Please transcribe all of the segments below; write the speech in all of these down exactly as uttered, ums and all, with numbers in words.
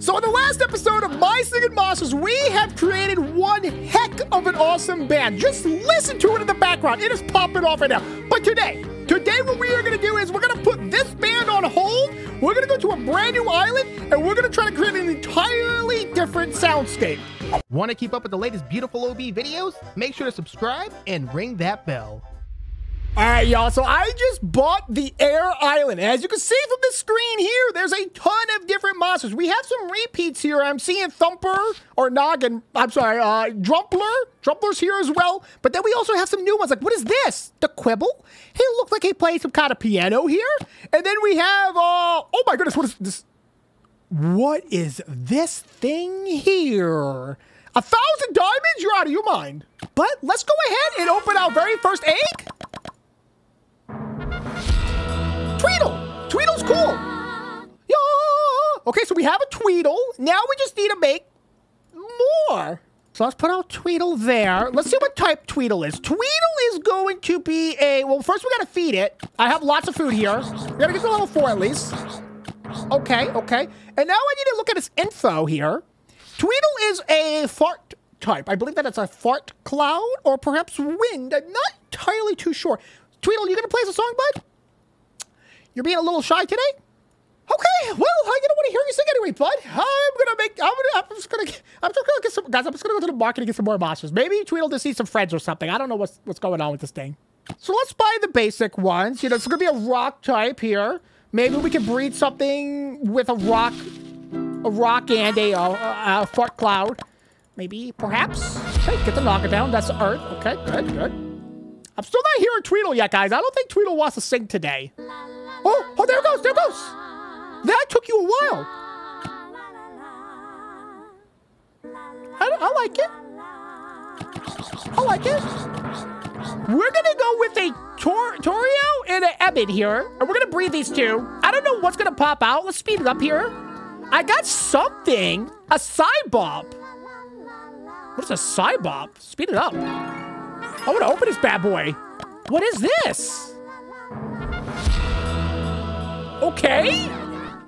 So in the last episode of My Singing Monsters, we have created one heck of an awesome band. Just listen to it in the background. It is popping off right now. But today, today what we are going to do is we're going to put this band on hold. We're going to go to a brand new island, and we're going to try to create an entirely different soundscape. Want to keep up with the latest Beautiful O B videos? Make sure to subscribe and ring that bell. All right, y'all, so I just bought the Air Island. As you can see from the screen here, there's a ton of different monsters. We have some repeats here. I'm seeing Thumper or Noggin. I'm sorry, uh, Drumpler. Drumpler's here as well. But then we also have some new ones. Like, what is this? The Quibble? He looks like he plays some kind of piano here. And then we have, uh, oh my goodness, what is this? What is this thing here? A thousand diamonds? You're out of your mind. But let's go ahead and open our very first egg. Tweedle! Tweedle's cool! Yeah. Okay, so we have a Tweedle. Now we just need to make more. So let's put our Tweedle there. Let's see what type Tweedle is. Tweedle is going to be a... Well, first we gotta feed it. I have lots of food here. We gotta get to level four at least. Okay, okay. And now I need to look at its info here. Tweedle is a fart type. I believe that it's a fart cloud or perhaps wind. I'm not entirely too sure. Tweedle, you gonna play us a song, bud? You're being a little shy today? Okay, well, I don't want to hear you sing anyway, bud. I'm gonna make, I'm gonna, I'm just gonna, get, I'm just gonna get some, guys, I'm just gonna go to the market and get some more monsters. Maybe Tweedle to see some friends or something. I don't know what's, what's going on with this thing. So let's buy the basic ones. You know, it's gonna be a rock type here. Maybe we can breed something with a rock, a rock and a, a, a fart cloud. Maybe, perhaps. Okay, get the knocker down, that's earth. Okay, good, good. I'm still not hearing Tweedle yet, guys. I don't think Tweedle wants to sing today. Oh, oh, there it goes, there it goes. That took you a while. I, I like it. I like it. We're gonna go with a Tor Torio and an Ebbit here. And we're gonna breed these two. I don't know what's gonna pop out. Let's speed it up here. I got something, a cybop. What is a cybop? Speed it up. I wanna open this bad boy. What is this? Okay.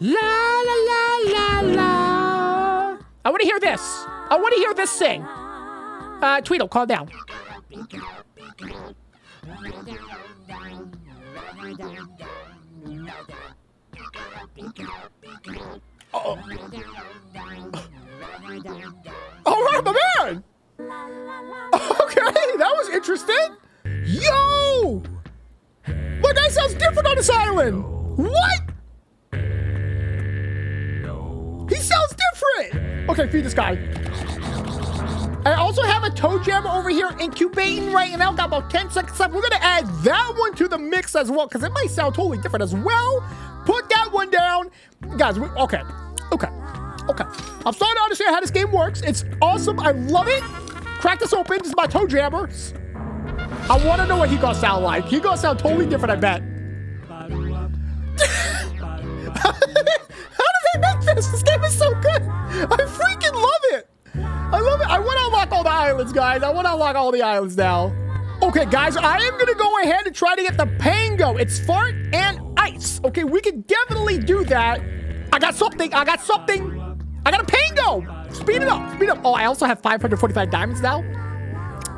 La la la la la. I want to hear this. I want to hear this sing. Uh, Tweedle, calm down. Uh-oh. All right, my man. Okay, that was interesting. Yo, my guy sounds different on this island. What? He sounds different. Okay, feed this guy. I also have a toe jammer over here incubating right now. Got about ten seconds left. We're going to add that one to the mix as well because it might sound totally different as well. Put that one down. Guys, we, okay. Okay. Okay. I'm starting to understand how this game works. It's awesome. I love it. Crack this open. This is my toe jammer. I want to know what he going to sound like. He going to sound totally different, I bet. This game is so good. I freaking love it. I love it. I want to unlock all the islands, guys. I want to unlock all the islands now. Okay, guys, I am going to go ahead and try to get the pango. It's fart and ice. Okay, we can definitely do that. I got something. I got something. I got a pango. Speed it up. Speed up. Oh, I also have five hundred forty-five diamonds now.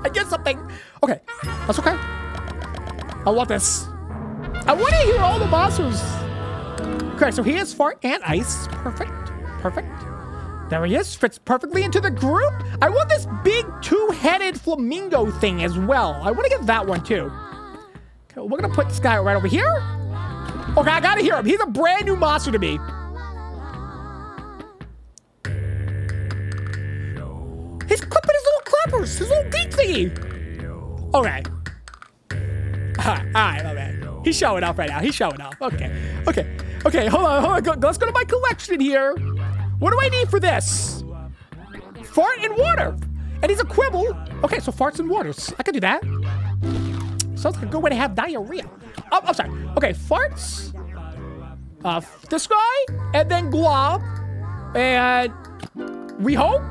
I get something. Okay, that's okay. I want this. I want to hear all the monsters. Okay, so he is fart and ice. Perfect, perfect. There he is, fits perfectly into the group. I want this big two-headed flamingo thing as well. I want to get that one too. Okay, we're gonna put this guy right over here. Okay, I gotta hear him. He's a brand new monster to me. He's clipping his little clappers, his little geek thingy. Okay. All right, all right, my man. He's showing off right now. He's showing off. Okay, okay. Okay, hold on, hold on. Go, let's go to my collection here. What do I need for this? Fart and water. And he's a quibble. Okay, so farts and waters. I can do that. Sounds like a good way to have diarrhea. Oh, I'm sorry. Okay, farts. Uh, this guy. And then glob. And we hope.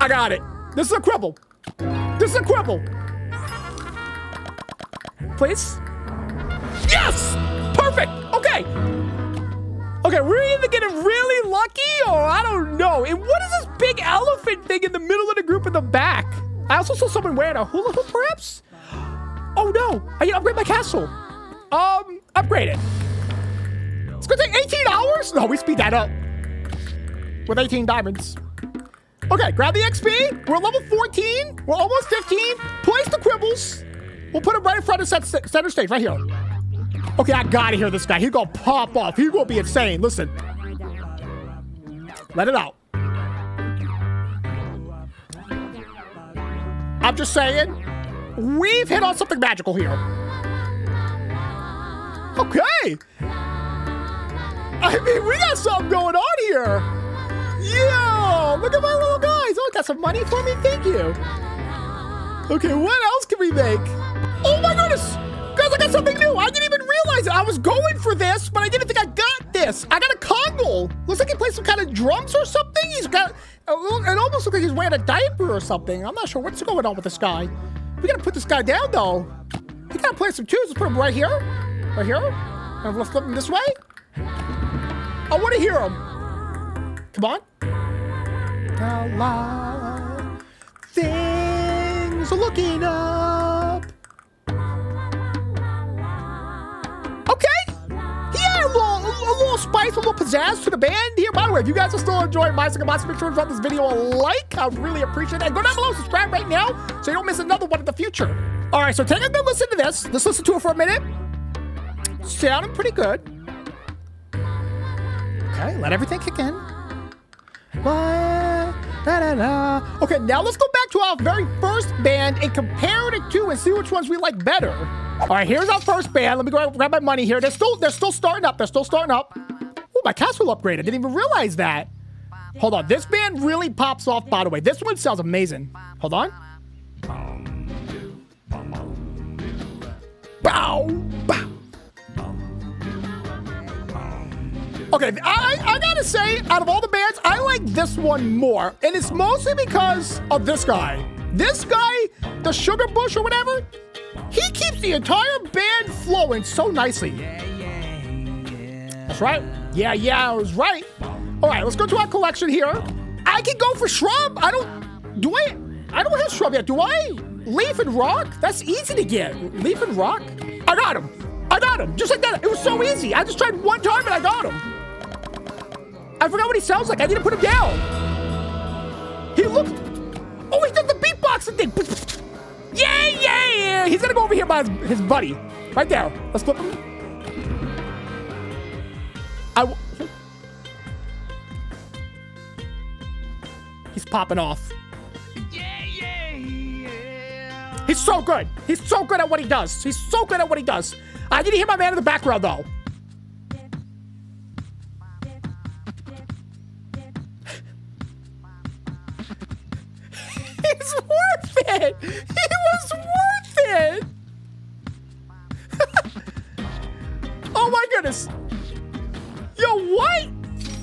I got it. This is a quibble. This is a quibble. Please. Yes! Perfect. Okay. Okay, we're either getting really lucky or I don't know. And what is this big elephant thing in the middle of the group in the back? I also saw someone wearing a hula hoop, perhaps? Oh, no. I need to upgrade my castle. Um, upgrade it. It's going to take eighteen hours? No, we speed that up. With eighteen diamonds. Okay, grab the X P. We're level fourteen. We're almost fifteen. Place the quibbles. We'll put them right in front of center stage, right here. Okay, I gotta hear this guy. He's gonna pop off. He's gonna be insane. Listen. Let it out. I'm just saying, we've hit on something magical here. Okay. I mean, we got something going on here. Yo, look at my little guys. Oh, got some money for me? Thank you. Okay, what else can we make? Oh my goodness. Guys, I got something new. I didn't even realize it. I was going for this, but I didn't think I got this. I got a congle. Looks like he plays some kind of drums or something. He's got a little, it almost looks like he's wearing a diaper or something. I'm not sure what's going on with this guy. We gotta put this guy down though. We gotta play some tunes. Let's put him right here. Right here. And we'll flip him this way. I wanna hear him. Come on. A lot of things are looking up. A little spice, a little pizzazz to the band here. By the way, if you guys are still enjoying My Singing Monsters, make sure to drop this video a like. I really appreciate that. Go down below, subscribe right now so you don't miss another one in the future. All right, so take a good listen to this. Let's listen to it for a minute. Sounding pretty good. Okay, let everything kick in. Okay, now let's go back to our very first band and compare the two and see which ones we like better. All right, here's our first band. Let me go grab my money here. They're still, they're still starting up. They're still starting up. Oh, my castle upgraded. I didn't even realize that. Hold on. This band really pops off, by the way. This one sounds amazing. Hold on. Bow, bow. Okay, I, I gotta say, out of all the bands, I like this one more. And it's mostly because of this guy. This guy, the Sugar Bush or whatever, he keeps the entire band flowing so nicely. Yeah, yeah, yeah. That's right. Yeah, yeah, I was right. All right, let's go to our collection here. I can go for shrub. I don't, do I, I don't have shrub yet. Do I? Leaf and rock? That's easy to get. Leaf and rock? I got him. I got him. Just like that. It was so easy. I just tried one time and I got him. I forgot what he sounds like. I need to put him down. He looked, oh, he did the beatboxing thing. Yeah, yeah, yeah. He's gonna go over here by his, his buddy. Right there. Let's flip him. I w He's popping off. Yeah, yeah, yeah. He's so good. He's so good at what he does. He's so good at what he does. I need to hear my man in the background, though. It's worth it. It was worth it. Oh my goodness. Yo, what?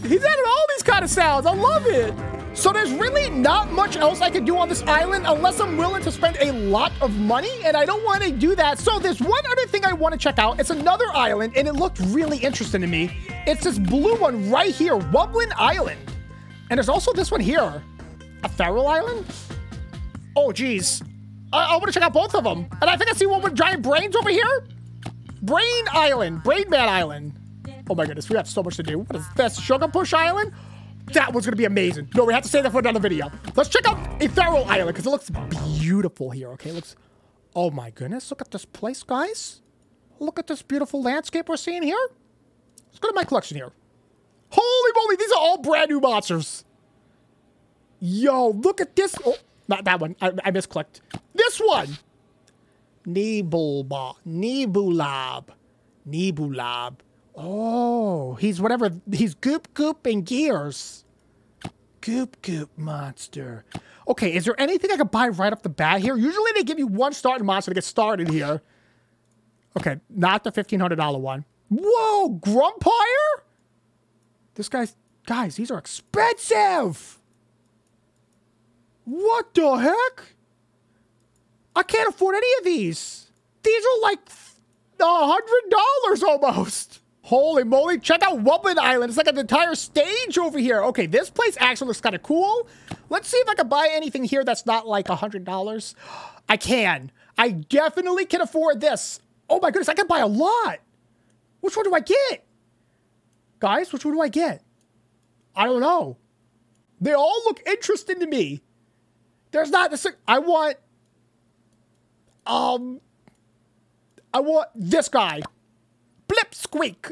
He's added all these kind of sounds. I love it. So there's really not much else I can do on this island unless I'm willing to spend a lot of money, and I don't want to do that. So there's one other thing I want to check out. It's another island, and it looked really interesting to me. It's this blue one right here, Wublin Island. And there's also this one here, a feral island. Oh, geez. I, I want to check out both of them. And I think I see one with giant brains over here. Brain Island. Brain Man Island. Oh, my goodness. We have so much to do. What is this? Sugar Push Island? That one's going to be amazing. No, we have to save that for another video. Let's check out a feral island because it looks beautiful here. Okay, it looks... Oh, my goodness. Look at this place, guys. Look at this beautiful landscape we're seeing here. Let's go to my collection here. Holy moly. These are all brand new monsters. Yo, look at this... Oh. Not that one. I, I misclicked. This one. Nebulob. Nebulob. Nebulob. Oh, he's whatever. He's goop goop and gears. Goop goop monster. Okay, is there anything I could buy right off the bat here? Usually they give you one starting monster to get started here. Okay, not the fifteen hundred dollar one. Whoa, Grumpire? This guy's... Guys, these are expensive. What the heck? I can't afford any of these. These are like a hundred dollars almost. Holy moly, check out Wublin Island. It's like an entire stage over here. Okay, this place actually looks kind of cool. Let's see if I can buy anything here that's not like one hundred dollars. I can. I definitely can afford this. Oh my goodness, I can buy a lot. Which one do I get? Guys, which one do I get? I don't know. They all look interesting to me. There's not... This, I want... Um... I want this guy. Blip Squeak.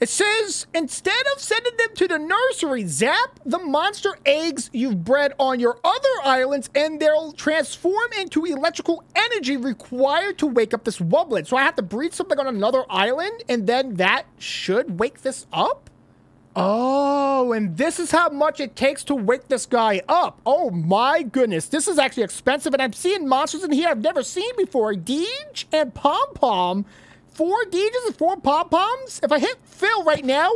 It says, instead of sending them to the nursery, zap the monster eggs you've bred on your other islands and they'll transform into electrical energy required to wake up this wublet. So I have to breed something on another island and then that should wake this up? Oh, and this is how much it takes to wake this guy up. Oh my goodness, this is actually expensive and I'm seeing monsters in here I've never seen before. Deej and Pom Pom. Four Deeges and four pom-poms. If I hit fill right now,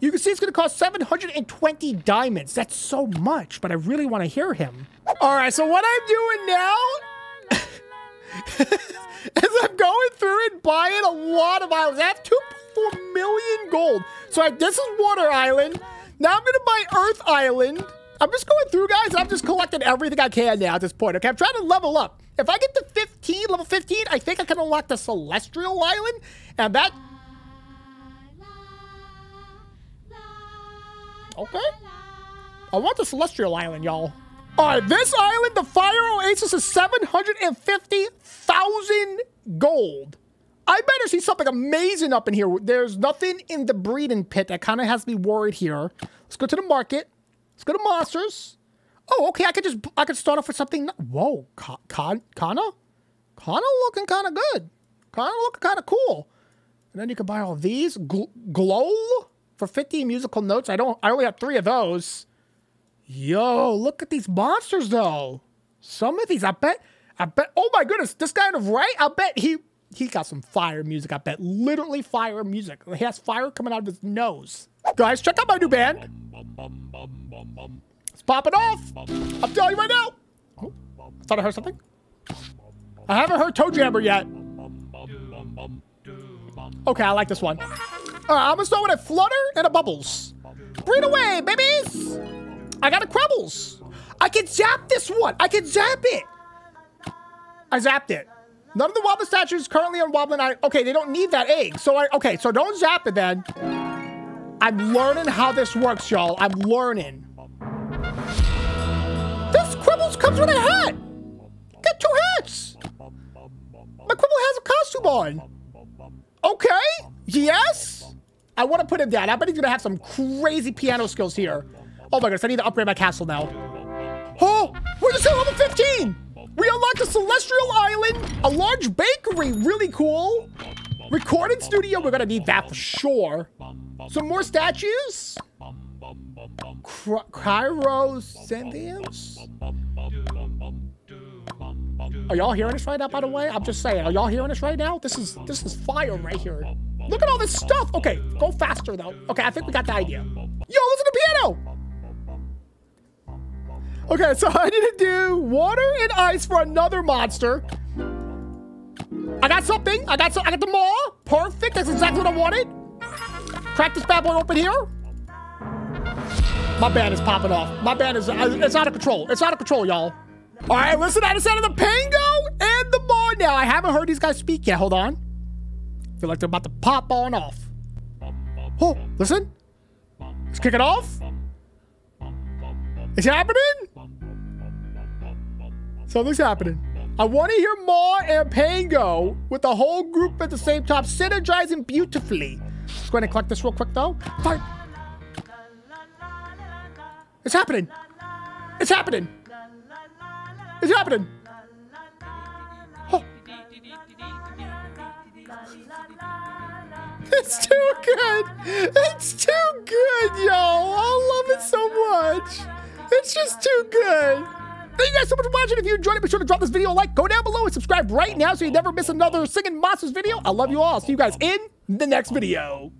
you can see it's going to cost seven hundred twenty diamonds. That's so much, but I really want to hear him. All right, so what I'm doing now is I'm going through and buying a lot of islands. I have two point four million gold. So I, this is Water Island. Now I'm going to buy Earth Island. I'm just going through, guys. I'm just collecting everything I can now at this point. Okay, I'm trying to level up. If I get to fifteen, level fifteen, I think I can unlock the Celestial Island. And that... Okay. I want the Celestial Island, y'all. All right, this island, the Fire Oasis, is seven hundred fifty thousand gold. I better see something amazing up in here. There's nothing in the breeding pit. That kind of has me worried here. Let's go to the market. Let's go to monsters. Oh, okay. I could just, I could start off with something. Whoa. Ka Kana? Kana looking kind of good. Kana looking kind of cool. And then you can buy all these. Gl glow for fifty musical notes. I don't, I only have three of those. Yo, look at these monsters though. Some of these, I bet, I bet, oh my goodness. This guy on the right, I bet he, he got some fire music. I bet literally fire music. He has fire coming out of his nose. Guys, check out my new band. Let's pop it off. I'm telling you right now. Oh, I thought I heard something. I haven't heard toe jammer yet. Okay, I like this one. All right, I'm gonna start with a flutter and a bubbles. Breathe away, babies. I got a Quibbles. I can zap this one. I can zap it. I zapped it. None of the Wobble statues currently on Wobbling Island. Okay, they don't need that egg. So I, okay, so don't zap it then. I'm learning how this works, y'all. I'm learning. This Quibbles comes with a hat. Get two hats. My Quibble has a costume on. Okay. Yes. I want to put him down. I bet he's going to have some crazy piano skills here. Oh, my goodness. I need to upgrade my castle now. Oh, we're just at level fifteen. We unlocked a Celestial Island, a large bakery. Really cool. Recording studio. We're going to need that for sure. Some more statues. Chirosanthiums. Are y'all hearing this right now, by the way? I'm just saying. Are y'all hearing this right now? This is this is fire right here. Look at all this stuff. Okay, go faster, though. Okay, I think we got the idea. Yo, listen to the piano. Okay, so I need to do water and ice for another monster. I got something. I got so I got the Maw. Perfect. That's exactly what I wanted. Crack this bad boy open here. My band is popping off. My band is, it's out of control. It's out of control, y'all. All right, listen, I decided the pango and the Maw now. I haven't heard these guys speak yet. Hold on. I feel like they're about to pop on off. Oh, listen. Let's kick it off. It's happening. Something's happening. I want to hear Maw and pango with the whole group at the same time, synergizing beautifully. Let's go ahead and collect this real quick, though. Fire. It's happening. It's happening. It's happening. Oh. It's too good. It's too good, yo. I love it so much. It's just too good. Thank you guys so much for watching. If you enjoyed it, be sure to drop this video a like. Go down below and subscribe right now so you never miss another Singing Monsters video. I love you all. See you guys in the next video.